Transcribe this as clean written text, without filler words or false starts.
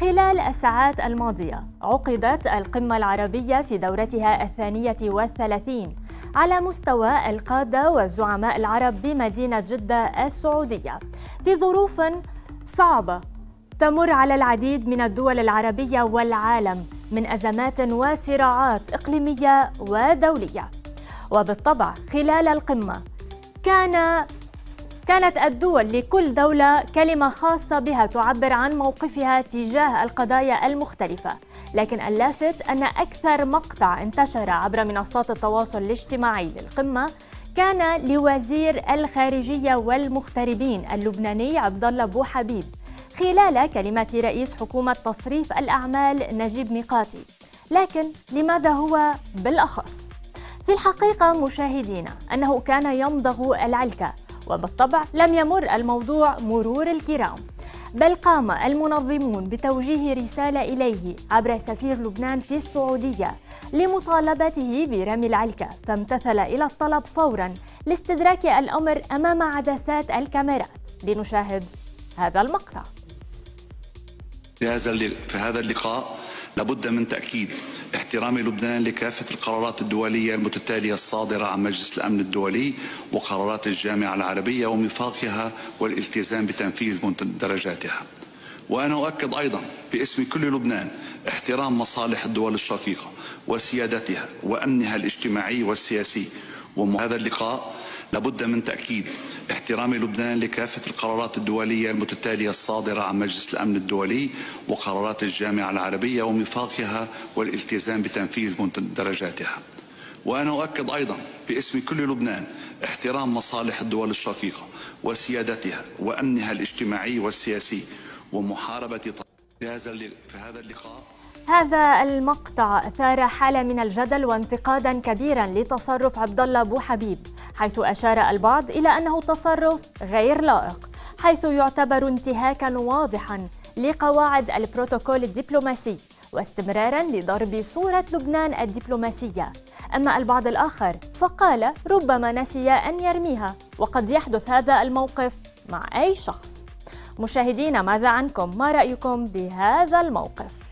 خلال الساعات الماضية عقدت القمة العربية في دورتها 32 على مستوى القادة والزعماء العرب بمدينة جدة السعودية في ظروف صعبة تمر على العديد من الدول العربية والعالم من أزمات وصراعات إقليمية ودولية. وبالطبع خلال القمة كانت الدول لكل دولة كلمة خاصة بها تعبر عن موقفها تجاه القضايا المختلفة، لكن اللافت أن أكثر مقطع انتشر عبر منصات التواصل الاجتماعي للقمة كان لوزير الخارجية والمغتربين اللبناني عبد الله بو حبيب خلال كلمة رئيس حكومة تصريف الأعمال نجيب ميقاتي. لكن لماذا هو بالأخص؟ في الحقيقة مشاهدينا أنه كان يمضغ العلكة، وبالطبع لم يمر الموضوع مرور الكرام، بل قام المنظمون بتوجيه رسالة إليه عبر سفير لبنان في السعودية لمطالبته برمي العلكة، فامتثل إلى الطلب فوراً لاستدراك الأمر أمام عدسات الكاميرات. لنشاهد هذا المقطع. في هذا اللقاء لابد من تأكيد احترام لبنان لكافة القرارات الدولية المتتالية الصادرة عن مجلس الأمن الدولي وقرارات الجامعة العربية وميثاقها والالتزام بتنفيذ مندرجاتها. وأنا أؤكد أيضا باسم كل لبنان احترام مصالح الدول الشقيقة وسيادتها وأمنها الاجتماعي والسياسي. وهذا اللقاء لابد من تأكيد احترام لبنان لكافة القرارات الدولية المتتالية الصادرة عن مجلس الأمن الدولي وقرارات الجامعة العربية وميثاقها والالتزام بتنفيذ مندرجاتها. وأنا أؤكد أيضا باسم كل لبنان احترام مصالح الدول الشقيقة وسيادتها وأمنها الاجتماعي والسياسي ومحاربة في هذا اللقاء. هذا المقطع أثار حالة من الجدل وانتقادا كبيرا لتصرف عبد الله بو حبيب، حيث أشار البعض إلى أنه تصرف غير لائق، حيث يعتبر انتهاكا واضحا لقواعد البروتوكول الدبلوماسي واستمرارا لضرب صورة لبنان الدبلوماسية. أما البعض الآخر فقال ربما نسي أن يرميها، وقد يحدث هذا الموقف مع أي شخص. مشاهدينا، ماذا عنكم؟ ما رأيكم بهذا الموقف؟